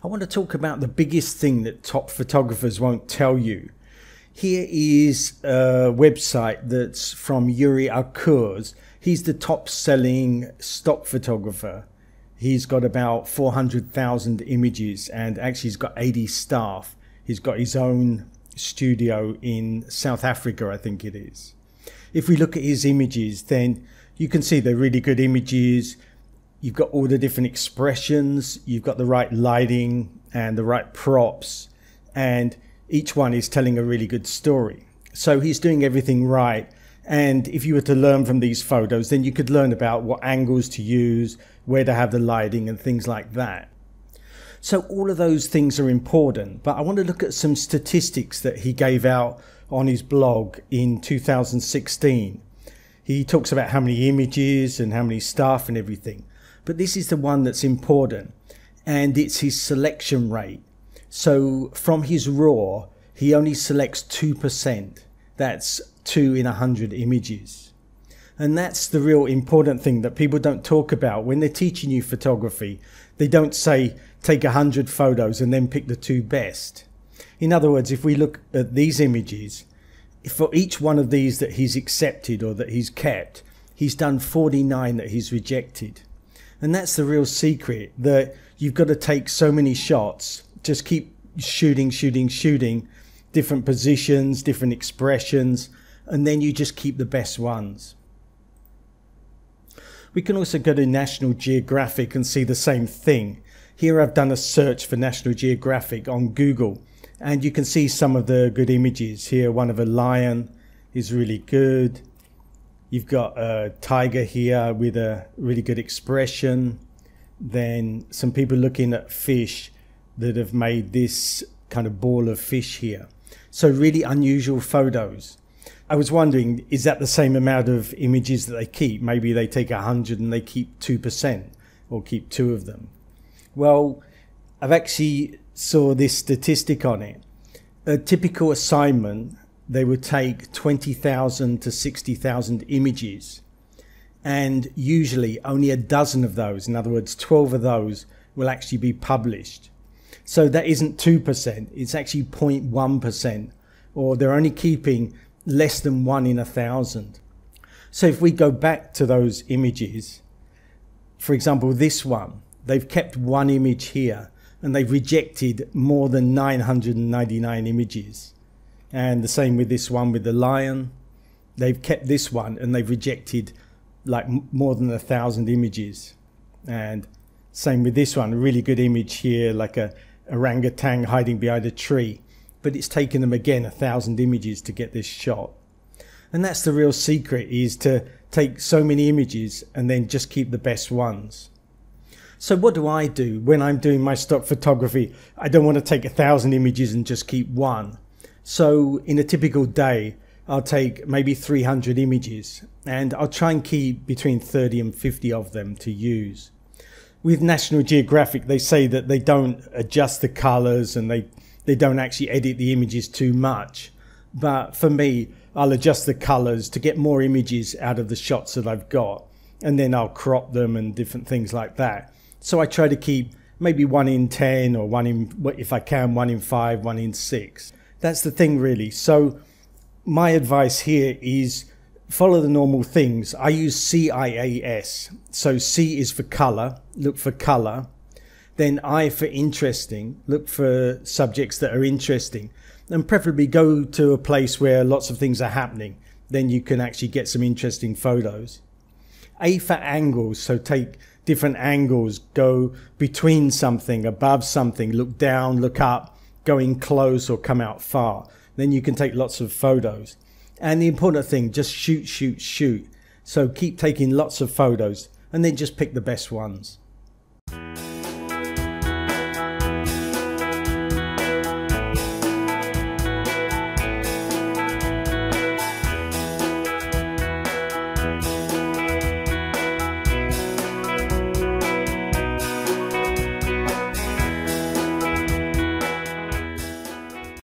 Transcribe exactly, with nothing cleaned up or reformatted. I want to talk about the biggest thing that top photographers won't tell you. Here is a website that's from Yuri Arcurs. He's the top-selling stock photographer. He's got about four hundred thousand images, and actually he's got eighty staff. He's got his own studio in South Africa, I think it is. If we look at his images, then you can see they're really good images. You've got all the different expressions, you've got the right lighting and the right props, and each one is telling a really good story. So he's doing everything right. And if you were to learn from these photos, then you could learn about what angles to use, where to have the lighting and things like that. So all of those things are important, but I want to look at some statistics that he gave out on his blog in two thousand sixteen. He talks about how many images and how many staff and everything, but this is the one that's important, and it's his selection rate. So from his RAW, he only selects two percent. That's two in a hundred images. And that's the real important thing that people don't talk about when they're teaching you photography. They don't say, take a hundred photos and then pick the two best. In other words, if we look at these images, for each one of these that he's accepted or that he's kept, he's done forty-nine that he's rejected. And that's the real secret, that you've got to take so many shots, just keep shooting, shooting, shooting, different positions, different expressions, and then you just keep the best ones. We can also go to National Geographic and see the same thing. Here I've done a search for National Geographic on Google, and you can see some of the good images. Here, one of a lion is really good. You've got a tiger here with a really good expression. Then some people looking at fish that have made this kind of ball of fish here. So really unusual photos. I was wondering, is that the same amount of images that they keep? Maybe they take a hundred and they keep two percent or keep two of them. Well, I've actually saw this statistic on it. A typical assignment, they would take twenty thousand to sixty thousand images, and usually only a dozen of those, in other words twelve of those, will actually be published. So that isn't two percent, it's actually zero point one percent, or they're only keeping less than one in a thousand. So if we go back to those images, for example this one, they've kept one image here, and they've rejected more than nine hundred ninety-nine images. And the same with this one with the lion. They've kept this one and they've rejected like more than a thousand images. And same with this one, a really good image here, like a orangutan hiding behind a tree. But it's taken them again a thousand images to get this shot. And that's the real secret, is to take so many images and then just keep the best ones. So what do I do when I'm doing my stock photography? I don't want to take a thousand images and just keep one. So in a typical day, I'll take maybe three hundred images, and I'll try and keep between thirty and fifty of them to use. With National Geographic, they say that they don't adjust the colors and they, they don't actually edit the images too much. But for me, I'll adjust the colors to get more images out of the shots that I've got, and then I'll crop them and different things like that. So I try to keep maybe one in ten, or one in, if I can, one in five, one in six. That's the thing really. So my advice here is follow the normal things. I use C I A S. So C is for color, look for color. Then I for interesting, look for subjects that are interesting. And preferably go to a place where lots of things are happening. Then you can actually get some interesting photos. A for angles, so take different angles, go between something, above something, look down, look up, go in close or come out far. Then you can take lots of photos. And the important thing, just shoot, shoot, shoot. So keep taking lots of photos and then just pick the best ones.